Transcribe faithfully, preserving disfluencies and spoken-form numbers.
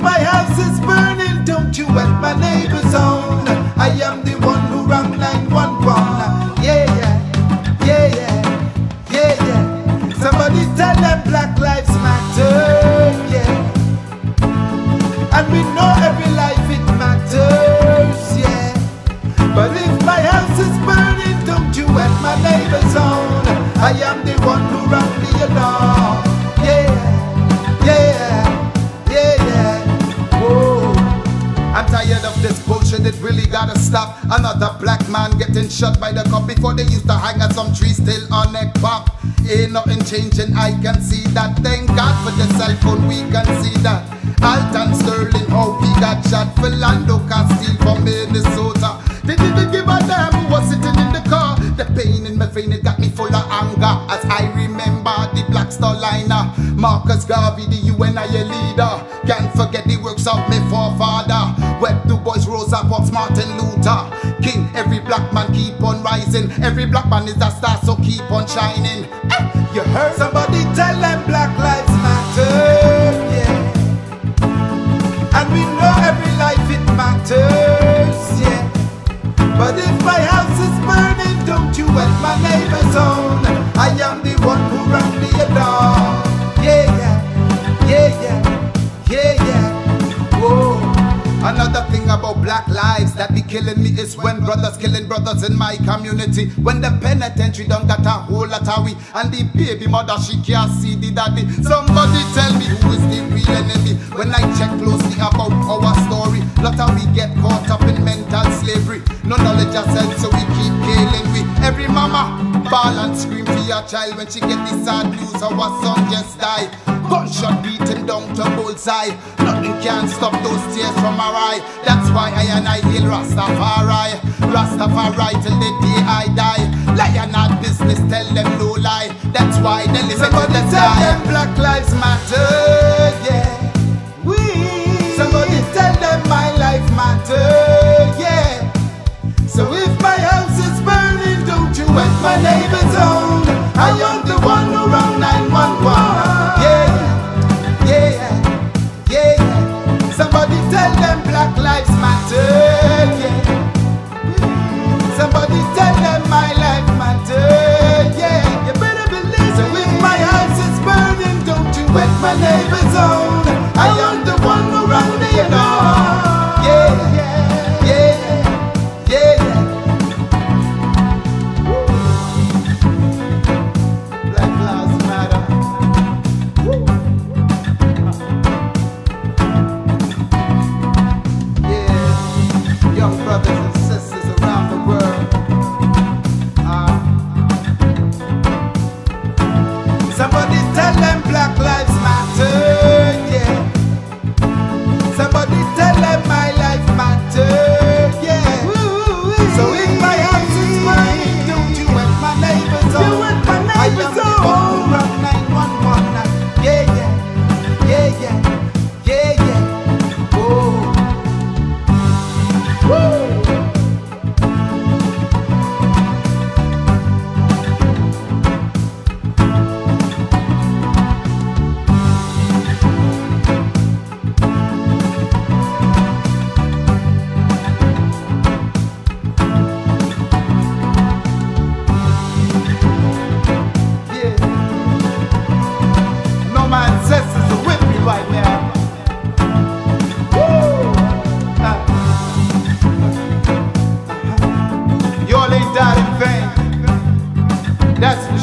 My house is burning, don't you wet my neighbor's own. I am the one who rang nine one one. Yeah, yeah, yeah, yeah, yeah, yeah. Somebody tell them Black Lives Matter, yeah. And we know every life it matters, yeah. But if my house is burning, don't you wet my neighbor's own. I am the one who rang the alarm. Yeah, yeah, yeah, yeah. Whoa. I'm tired of this bullshit, it really gotta stop. Another black man getting shot by the cop. Before they used to hang at some tree still on a pop. Ain't nothing changing, I can see that. Thank God for the cell phone, we can see that. Alton Sterling, how he got shot. Philando Castile from Minnesota. They didn't give a damn who was sitting in the car. The pain in my vein, it got me full of anger. As I remember the Black Star Liner, Marcus Garvey, the U N I A leader. Can't forget the works of my forefather. W E B. Du Bois, Rosa Parks, Martin Luther King. Every black man keep on rising. Every black man is a star, so keep on shining. Eh, you heard? Somebody tell them Black Lives Matter, yeah. And we know every life it matters, yeah. But if my house is burning, don't you wet my neighbor's own. I am the one who rang the alarm. Yeah, yeah, yeah, yeah, yeah, yeah. Whoa. Another thing about black lives that be killing me is when brothers killing brothers in my community. When the penitentiary don't got a whole lot of we, and the baby mother she can't see the daddy. Somebody tell me who is the real enemy. When I check closely about our story, lot of we get caught up in mental slavery. No knowledge ourselves, so we keep killing. We every mama ball and scream for your child when she get the sad news of her son just died. Gunshot beat him down to bullseye. Nothing can stop those tears from her eye. That's why I and I hail Rastafari, Rastafari till the day I die. Lie and our business, tell them no lie. That's why they listen to the sky. Somebody tell them Black Lives Matter, yeah. We. Somebody tell them my life matter, yeah. So if my house is burning, don't you wet my neighbor's own. I am the one who rang nine one one. Yeah, yeah, yeah. Somebody tell them Black Lives Matter, yeah. Somebody tell them my life matter, yeah. You better believe. So if my house is burning, don't you wet my neighbor's own. I am the one who rang the alarm. Yeah, yeah, yeah.